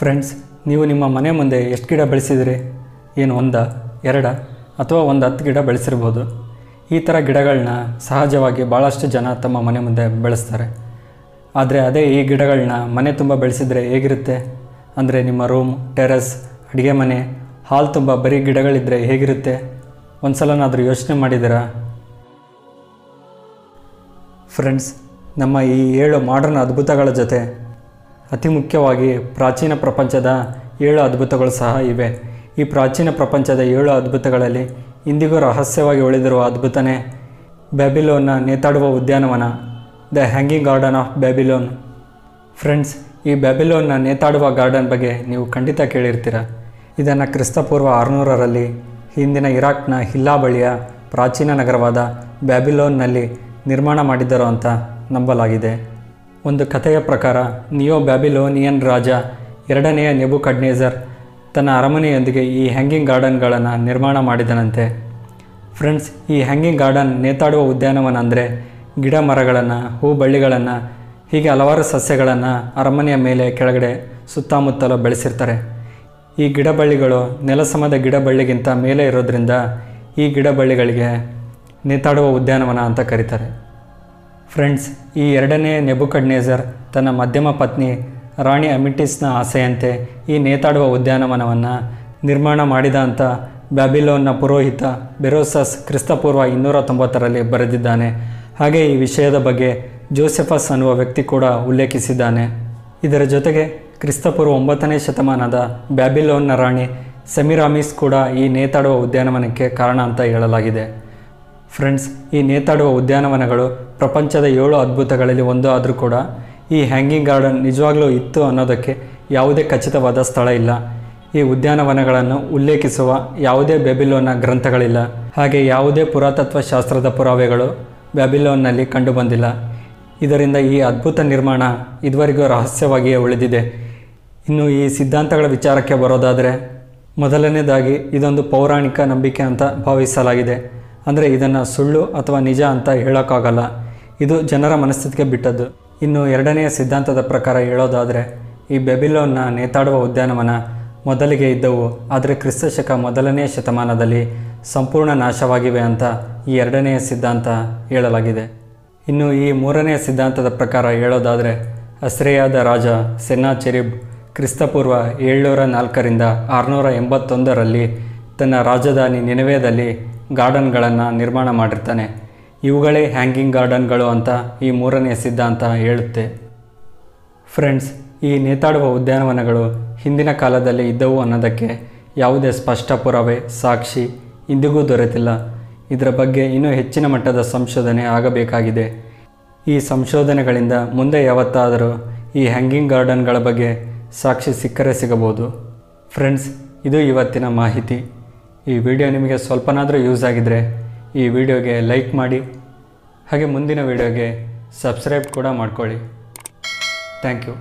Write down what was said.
Friends, ನೀವು ನಿಮ್ಮ ಮನೆ ಮುಂದೆ ಎಷ್ಟು ಗಿಡ ಬೆಳೆಸಿದಿರಿ? ಏನು, ಒಂದಾ, ಎರಡಾ, ಅಥವಾ ಒಂದು 10 ಗಿಡ ಬೆಳೆಸಿರ್ಬೋದು. ಈ ಥರ ಗಿಡಗಳನ್ನ ಸಹಜವಾಗಿ ಭಾಳಷ್ಟು ಜನ ತಮ್ಮ ಮನೆ ಮುಂದೆ ಬೆಳೆಸ್ತಾರೆ. ಆದರೆ ಅದೇ ಈ ಗಿಡಗಳನ್ನ ಮನೆ ತುಂಬ ಬೆಳೆಸಿದರೆ ಹೇಗಿರುತ್ತೆ ಅಂದರೆ, ನಿಮ್ಮ ರೂಮ್, ಟೆರೆಸ್, ಅಡುಗೆ ಮನೆ, ಹಾಲ್ ತುಂಬ ಬರೀ ಗಿಡಗಳಿದ್ದರೆ ಹೇಗಿರುತ್ತೆ? ಒಂದು ಸಲನಾದರೂ ಯೋಚನೆ ಮಾಡಿದ್ದೀರಾ? ಫ್ರೆಂಡ್ಸ್, ನಮ್ಮ ಈ 7 ಮಾಡರ್ನ್ ಅದ್ಭುತಗಳ ಜೊತೆ ಅತಿ ಮುಖ್ಯವಾಗಿ ಪ್ರಾಚೀನ ಪ್ರಪಂಚದ 7 ಅದ್ಭುತಗಳು ಸಹ ಇವೆ. ಈ ಪ್ರಾಚೀನ ಪ್ರಪಂಚದ 7 ಅದ್ಭುತಗಳಲ್ಲಿ ಇಂದಿಗೂ ರಹಸ್ಯವಾಗಿ ಉಳಿದಿರುವ ಅದ್ಭುತನೇ ಬ್ಯಾಬಿಲೋನ್ನ ನೇತಾಡುವ ಉದ್ಯಾನವನ, the hanging garden of Babylon. Friends, ಈ ಬ್ಯಾಬಿಲೋನ್ನ ನೇತಾಡುವ ಗಾರ್ಡನ್ ಬಗ್ಗೆ ನೀವು ಖಂಡಿತ ಕೇಳಿರ್ತೀರ. ಇದನ್ನು ಕ್ರಿಸ್ತಪೂರ್ವ 600ರಲ್ಲಿ ಹಿಂದಿನ ಇರಾಕ್ನ ಹಿಲ್ಲಾ ಬಳಿಯ ಪ್ರಾಚೀನ ನಗರವಾದ ಬ್ಯಾಬಿಲೋನ್ನಲ್ಲಿ ನಿರ್ಮಾಣ ಮಾಡಿದ್ದರು ಅಂತ ನಂಬಲಾಗಿದೆ. ಒಂದು ಕಥೆಯ ಪ್ರಕಾರ ನಿಯೋ ಬ್ಯಾಬಿಲೋನಿಯನ್ ರಾಜ 2ನೇ ನೆಬೂಕಡ್ನೆಸರ್ ತನ್ನ ಅರಮನೆಯೊಂದಿಗೆ ಈ ಹ್ಯಾಂಗಿಂಗ್ ಗಾರ್ಡನ್ಗಳನ್ನು ನಿರ್ಮಾಣ ಮಾಡಿದನಂತೆ. ಫ್ರೆಂಡ್ಸ್, ಈ ಹ್ಯಾಂಗಿಂಗ್ ಗಾರ್ಡನ್ ನೇತಾಡುವ ಉದ್ಯಾನವನ ಅಂದರೆ ಗಿಡ ಮರಗಳನ್ನು, ಹೂ ಬಳ್ಳಿಗಳನ್ನು, ಹೀಗೆ ಹಲವಾರು ಸಸ್ಯಗಳನ್ನು ಅರಮನೆಯ ಮೇಲೆ, ಕೆಳಗಡೆ, ಸುತ್ತಮುತ್ತಲೂ ಬೆಳೆಸಿರ್ತಾರೆ. ಈ ಗಿಡ ಬಳ್ಳಿಗಳು ನೆಲಸಮದ ಗಿಡ ಬಳ್ಳಿಗಿಂತ ಮೇಲೆ ಇರೋದ್ರಿಂದ ಈ ಗಿಡ ಬಳ್ಳಿಗಳಿಗೆ ನೇತಾಡುವ ಉದ್ಯಾನವನ ಅಂತ ಕರೀತಾರೆ. ಫ್ರೆಂಡ್ಸ್, ಈ 2ನೇ ನೆಬೂಕಡ್ನೆಸರ್ ತನ್ನ ಮಧ್ಯಮ ಪತ್ನಿ ರಾಣಿ ಅಮಿಟಿಸ್ನ ಆಸೆಯಂತೆ ಈ ನೇತಾಡುವ ಉದ್ಯಾನವನವನ್ನು ನಿರ್ಮಾಣ ಮಾಡಿದ ಅಂತ ಬ್ಯಾಬಿಲೋನ್ನ ಪುರೋಹಿತ ಬೆರೋಸಸ್ ಕ್ರಿಸ್ತಪೂರ್ವ 290ರಲ್ಲಿ ಬರೆದಿದ್ದಾನೆ. ಹಾಗೆ ಈ ವಿಷಯದ ಬಗ್ಗೆ ಜೋಸೆಫಸ್ ಅನ್ನುವ ವ್ಯಕ್ತಿ ಕೂಡ ಉಲ್ಲೇಖಿಸಿದ್ದಾನೆ. ಇದರ ಜೊತೆಗೆ ಕ್ರಿಸ್ತಪೂರ್ವ 9ನೇ ಶತಮಾನದ ಬ್ಯಾಬಿಲೋನ್ನ ರಾಣಿ ಸೆಮಿರಾಮಿಸ್ ಕೂಡ ಈ ನೇತಾಡುವ ಉದ್ಯಾನವನಕ್ಕೆ ಕಾರಣ ಅಂತ ಹೇಳಲಾಗಿದೆ. ಫ್ರೆಂಡ್ಸ್, ಈ ನೇತಾಡುವ ಉದ್ಯಾನವನಗಳು ಪ್ರಪಂಚದ 7 ಅದ್ಭುತಗಳಲ್ಲಿ ಒಂದು ಆದರೂ ಕೂಡ ಈ ಹ್ಯಾಂಗಿಂಗ್ ಗಾರ್ಡನ್ ನಿಜವಾಗ್ಲೂ ಇತ್ತು ಅನ್ನೋದಕ್ಕೆ ಯಾವುದೇ ಖಚಿತವಾದ ಸ್ಥಳ ಇಲ್ಲ. ಈ ಉದ್ಯಾನವನಗಳನ್ನು ಉಲ್ಲೇಖಿಸುವ ಯಾವುದೇ ಬ್ಯಾಬಿಲೋನ್ನ ಗ್ರಂಥಗಳಿಲ್ಲ. ಹಾಗೆ ಯಾವುದೇ ಪುರಾತತ್ವ ಶಾಸ್ತ್ರದ ಪುರಾವೆಗಳು ಬ್ಯಾಬಿಲೋನ್ನಲ್ಲಿ ಕಂಡುಬಂದಿಲ್ಲ. ಇದರಿಂದ ಈ ಅದ್ಭುತ ನಿರ್ಮಾಣ ಇದುವರೆಗೂ ರಹಸ್ಯವಾಗಿಯೇ ಉಳಿದಿದೆ. ಇನ್ನು ಈ ಸಿದ್ಧಾಂತಗಳ ವಿಚಾರಕ್ಕೆ ಬರೋದಾದರೆ, ಮೊದಲನೇದಾಗಿ ಇದೊಂದು ಪೌರಾಣಿಕ ನಂಬಿಕೆ ಅಂತ ಭಾವಿಸಲಾಗಿದೆ. ಅಂದರೆ ಇದನ್ನು ಸುಳ್ಳು ಅಥವಾ ನಿಜ ಅಂತ ಹೇಳೋಕ್ಕಾಗಲ್ಲ, ಇದು ಜನರ ಮನಸ್ಥಿತಿಗೆ ಬಿಟ್ಟದ್ದು. ಇನ್ನು 2ನೇ ಸಿದ್ಧಾಂತದ ಪ್ರಕಾರ ಹೇಳೋದಾದರೆ, ಈ ಬ್ಯಾಬಿಲೋನ್ನ ನೇತಾಡುವ ಉದ್ಯಾನವನ ಮೊದಲಿಗೆ ಇದ್ದವು, ಆದರೆ ಕ್ರಿಸ್ತಶಕ 1ನೇ ಶತಮಾನದಲ್ಲಿ ಸಂಪೂರ್ಣ ನಾಶವಾಗಿವೆ ಅಂತ ಈ 2ನೇ ಸಿದ್ಧಾಂತ ಹೇಳಲಾಗಿದೆ. ಇನ್ನು ಈ 3ನೇ ಸಿದ್ಧಾಂತದ ಪ್ರಕಾರ ಹೇಳೋದಾದರೆ, ಅಸ್ರೇಯಾದ ರಾಜ ಸೆನ್ನಾಚೆರಿಬ್ ಕ್ರಿಸ್ತಪೂರ್ವ 704ರಿಂದ 681ರಲ್ಲಿ ತನ್ನ ರಾಜಧಾನಿ ನಿನವೆದಲ್ಲಿ ಗಾರ್ಡನ್ಗಳನ್ನು ನಿರ್ಮಾಣ ಮಾಡಿರ್ತಾನೆ. ಇವುಗಳೇ ಹ್ಯಾಂಗಿಂಗ್ ಗಾರ್ಡನ್ಗಳು ಅಂತ ಈ 3ನೇ ಸಿದ್ಧಾಂತ ಹೇಳುತ್ತೆ. ಫ್ರೆಂಡ್ಸ್, ಈ ನೇತಾಡುವ ಉದ್ಯಾನವನಗಳು ಹಿಂದಿನ ಕಾಲದಲ್ಲಿ ಇದ್ದವು ಅನ್ನೋದಕ್ಕೆ ಯಾವುದೇ ಸ್ಪಷ್ಟ ಪುರಾವೆ, ಸಾಕ್ಷಿ ಇಂದಿಗೂ ದೊರೆತಿಲ್ಲ. ಇದರ ಬಗ್ಗೆ ಇನ್ನೂ ಹೆಚ್ಚಿನ ಮಟ್ಟದ ಸಂಶೋಧನೆ ಆಗಬೇಕಾಗಿದೆ. ಈ ಸಂಶೋಧನೆಗಳಿಂದ ಮುಂದೆ ಯಾವತ್ತಾದರೂ ಈ ಹ್ಯಾಂಗಿಂಗ್ ಗಾರ್ಡನ್ಗಳ ಬಗ್ಗೆ ಸಾಕ್ಷಿ ಸಿಕ್ಕರೆ ಸಿಗಬಹುದು. ಫ್ರೆಂಡ್ಸ್, ಇದು ಇವತ್ತಿನ ಮಾಹಿತಿ. ಈ ವಿಡಿಯೋ ನಿಮಗೆ ಸ್ವಲ್ಪನಾದರೂ ಯೂಸ್ ಆಗಿದರೆ ಈ ವಿಡಿಯೋಗೆ ಲೈಕ್ ಮಾಡಿ, ಹಾಗೆ ಮುಂದಿನ ವಿಡಿಯೋಗೆ ಸಬ್ಸ್ಕ್ರೈಬ್ ಕೂಡ ಮಾಡ್ಕೊಳ್ಳಿ. Thank you.